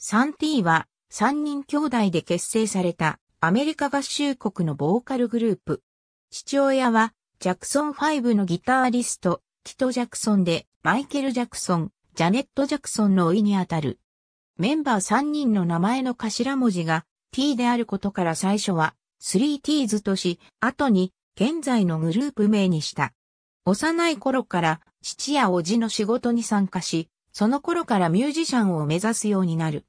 3T は3人兄弟で結成されたアメリカ合衆国のボーカルグループ。父親はジャクソン5のギタリスト、キト・ジャクソンでマイケル・ジャクソン、ジャネット・ジャクソンの甥にあたる。メンバー3人の名前の頭文字が T であることから最初は 3Ts とし、後に現在のグループ名にした。幼い頃から父や叔父の仕事に参加し、その頃からミュージシャンを目指すようになる。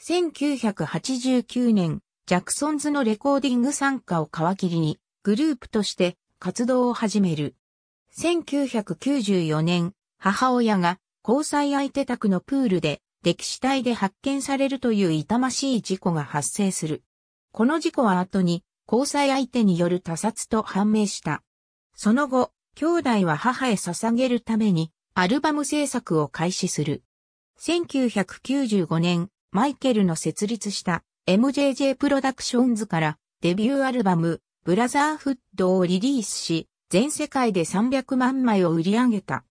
1989年、ジャクソンズのレコーディング参加を皮切りに、グループとして活動を始める。1994年、母親が交際相手宅のプールで、溺死体で発見されるという痛ましい事故が発生する。この事故は後に、交際相手による他殺と判明した。その後、兄弟は母へ捧げるために、アルバム制作を開始する。1995年、マイケルの設立した MJJ プロダクションズからデビューアルバム、ブラザーフッドをリリースし、全世界で300万枚を売り上げた。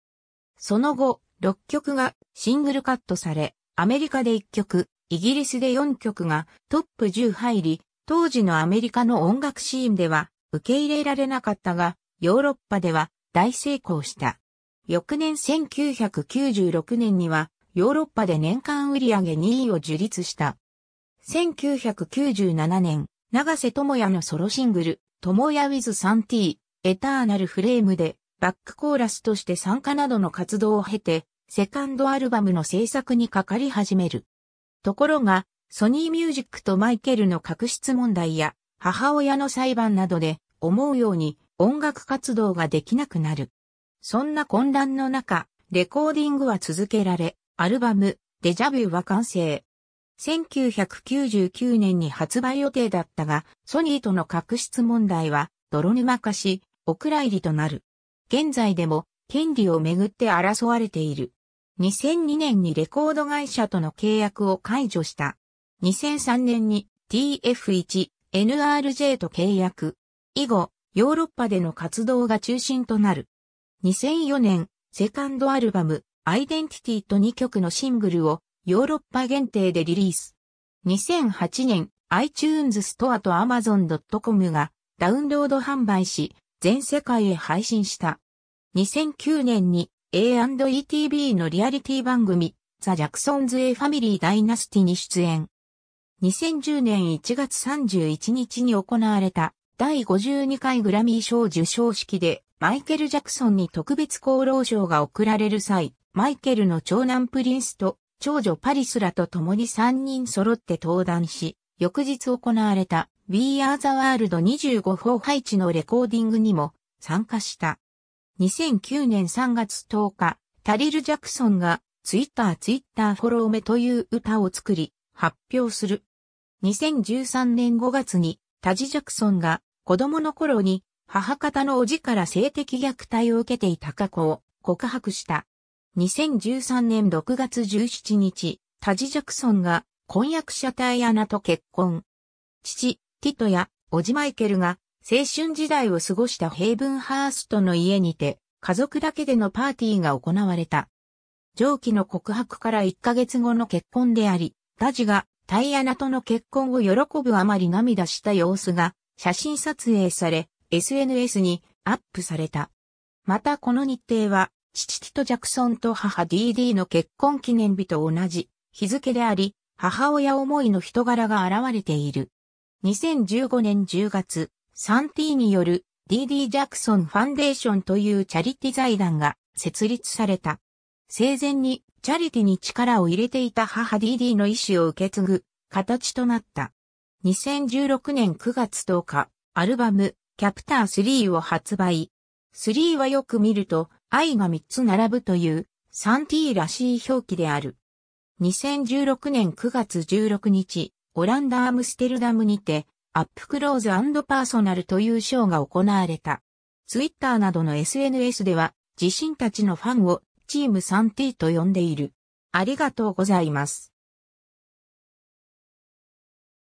その後、6曲がシングルカットされ、アメリカで1曲、イギリスで4曲がトップ10入り、当時のアメリカの音楽シーンでは受け入れられなかったが、ヨーロッパでは大成功した。翌年1996年にはヨーロッパで年間売上2位を樹立した。1997年、長瀬智也のソロシングル、智也 with 3T、エターナルフレームでバックコーラスとして参加などの活動を経て、セカンドアルバムの制作にかかり始める。ところが、ソニーミュージックとマイケルの確執問題や母親の裁判などで思うように音楽活動ができなくなる。そんな混乱の中、レコーディングは続けられ、アルバム、デジャビューは完成。1999年に発売予定だったが、ソニーとの確執問題は、泥沼化し、お蔵入りとなる。現在でも、権利をめぐって争われている。2002年にレコード会社との契約を解除した。2003年に TF1、NRJ と契約。以後、ヨーロッパでの活動が中心となる。2004年、セカンドアルバム、アイデンティティと2曲のシングルをヨーロッパ限定でリリース。2008年、iTunes Storeと Amazon.com がダウンロード販売し、全世界へ配信した。2009年に A&E TV のリアリティ番組、ザ・ジャクソンズ・A・ファミリー・ダイナスティに出演。2010年1月31日に行われた第52回グラミー賞受賞式で、マイケル・ジャクソンに特別功労賞が贈られる際、マイケルの長男プリンスと長女パリスらと共に3人揃って登壇し、翌日行われた We Are the World 25 for Haitiのレコーディングにも参加した。2009年3月10日、タリル・ジャクソンがTwitter フォローめという歌を作り、発表する。2013年5月にタジ・ジャクソンが子供の頃に母方の叔父から性的虐待を受けていた過去を告白した。2013年6月17日、タジ・ジャクソンが婚約者タイアナと結婚。父、ティトや叔父マイケルが青春時代を過ごしたヘイブンハーストの家にて家族だけでのパーティーが行われた。上記の告白から1ヶ月後の結婚であり、タジがタイアナとの結婚を喜ぶあまり涙した様子が写真撮影され、SNS にアップされた。またこの日程は、父ティト・ジャクソンと母 DD の結婚記念日と同じ日付であり、母親思いの人柄が現れている。2015年10月、3T による DD ジャクソンファンデーションというチャリティ財団が設立された。生前にチャリティに力を入れていた母 DD の意思を受け継ぐ形となった。2016年9月10日、アルバム、Chapter IIIを発売。3はよく見ると、I が3つ並ぶという、3T らしい表記である。2016年9月16日、オランダ・アムステルダムにて、アップクローズ&パーソナルというショーが行われた。Twitter などの SNS では、自身たちのファンを、チーム 3T と呼んでいる。ありがとうございます。